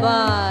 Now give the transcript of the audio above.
Bye.